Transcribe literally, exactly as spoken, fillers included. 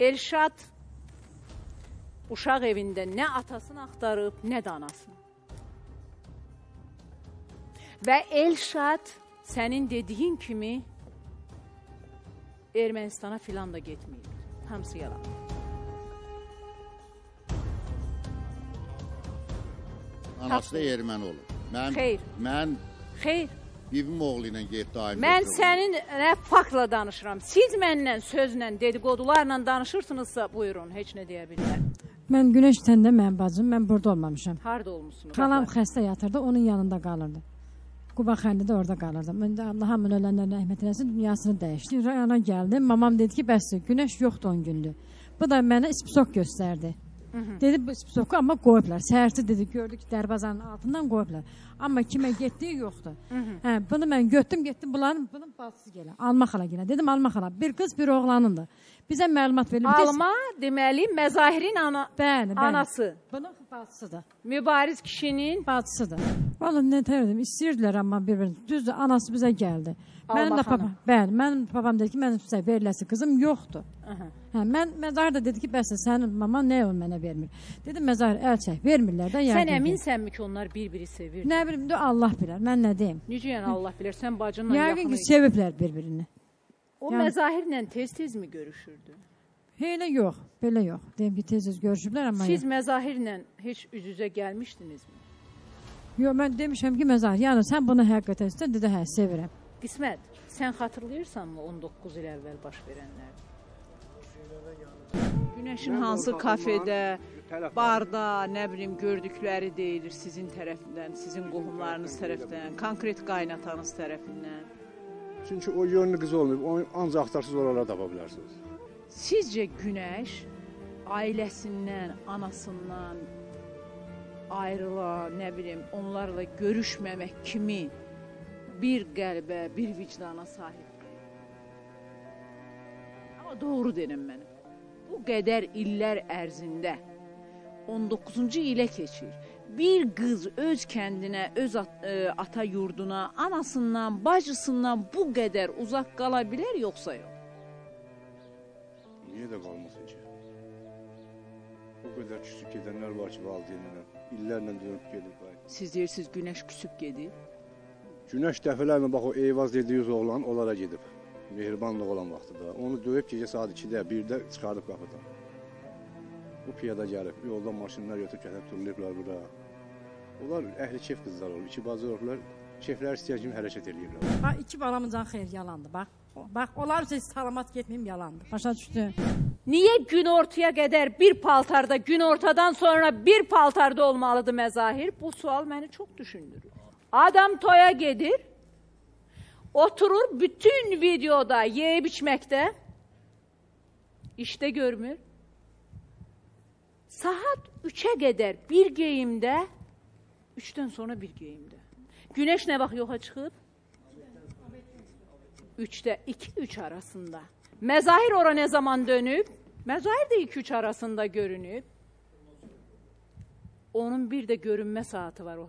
Elşad uşaq evində nə atasını axtarıb, nə də anasını. Və Elşad sənin dediyin kimi Ermənistana filan da getməyib. Hamısı yalan. Anası da erməni olub. Xeyr. Mən Xeyr. Bibim oğlu ilə getdi ayım. Mən səninlə faktla danışıram. Siz mənlə sözlə, dedikodularla danışırsınızsa, buyurun, heç nə deyə bilmərəm. Mən Günəş səndə mənim bacım, mən burada olmamışam. Harda olmuşsunuz? Xalam xəstə yatırdı, onun yanında qalırdı. Quba xəndədə orada qalırdım. Mən də Allah hamın ölənlərin rəhmət eləsin, dünyasını dəyişdi. Rayana gəldim, mamam dedi ki, bəsdir, Günəş yoxdur on gündür. Bu da mənə ispisok göstərdi. Dedi, bu ispisoku amma qoyublar. Səhərsi dedi, gördü ki, dərbazanın altından qoyublar. Amma kimə getdiyi yoxdur. Hə, bunu mən götdüm, getdim, bunların, bunun bacısı gələ, alma xala gələ. Dedim, alma xala, bir qız, bir oğlanındır. Bizə məlumat verilib. Alma deməli, Məzahirin ana... bəli, bəli. Anası. Bunun bacısıdır. Mübariz kişinin bacısıdır. Valla nə tərdim, istəyirdilər amma bir-birini. Düzdür, anası bizə gəldi. Mənim də babam, bəli, mənim babam dedi ki, mənim sizə veriləsi qızım yoxdur. Hə, mən, Məzahir da dedi ki, bəs sənin maman nə onu mənə vermir? Dedim, Məzahir, əl çək, vermirlər də. Sən əminsənmi ki, onlar bir-biri sevirdi? Nə bilim, Allah bilər, mən nə deyim? Necə yəni Allah bilər, sən bacınla yaxınlıq? Yəqin ki, seviblər bir-birini. O Məzahirlə tez-tez mi görüşürdü? Elə yox, belə yox. Deyim ki, tez-tez görüşüblər, amma... Siz Məzahirlə heç üz-üzə gəlmişdinizmi? Yox, mən demişəm ki, Məzahir, yəni sən bunu həqiqətən istəyir, dedi, hə, sevirəm. Qismət, sən xatırlayırsanmı on doqquz il əvvəl baş verənləri? Günəşin hansı kafedə, barda, nə bilim, gördükləri deyilir sizin tərəfindən, sizin qohumlarınız tərəfindən, konkret qaynatanız tərəfindən? Çünki o yönlü qız olmayıb, ancaq axtarsız oralara tapa bilərsiniz. Sizcə Günəş ailəsindən, anasından, ayrıla, nə bilim, onlarla görüşməmək kimi bir qəlbə, bir vicdana sahibdir. Amma doğru deyirəm mənim. Bu qədər illər ərzində on doqquzuncu ilə keçir. Bir qız öz kəndinə, öz ata yurduna, anasından, bacısından bu qədər uzaq qala bilər, yoxsa yox? Niyə də qalmasın ki? O qədər küsüb gedənlər var ki, valideynlərlə, illərlə dönüb gedib. Siz deyirsiniz, Günəş küsüb gedib? Günəş dəfələrlə, bax, o eyvaz dediyiz oğlan onlara gedib, mehribanlıq olan vaxtıda. Onu döyüb gecə saat ikidə, birdə çıxarıb qapıdan. O piyada gəlib, yoldan maşınlar götürüb gətirib turlayıblar bura. Onlar əhli keyf qızlar olur, iki bazı olurlar, keyflər istəyən kimi hərəkət edirlər. Bax, iki balamın canı xeyir yalandı, bax. Bax, onlar üçün salamat getməyim yalandı. Başa düşdü. Niyə gün ortaya qədər bir paltarda, gün ortadan sonra bir paltarda olmalıdır Məzahir? Bu sual məni çox düşündürür. Adam toya gedir, oturur bütün videoda yeyib içməkdə, işdə görmür. Saat üçə qədər bir geyimdə, üçdən sonra bir geyimdə. Günəş nə vaxt yoxa çıxıb? Üçdə, iki-üç arasında. Məzahir ora nə zaman dönüb? Məzahir də iki-üç arasında görünüb. Onun bir də görünmə saati var o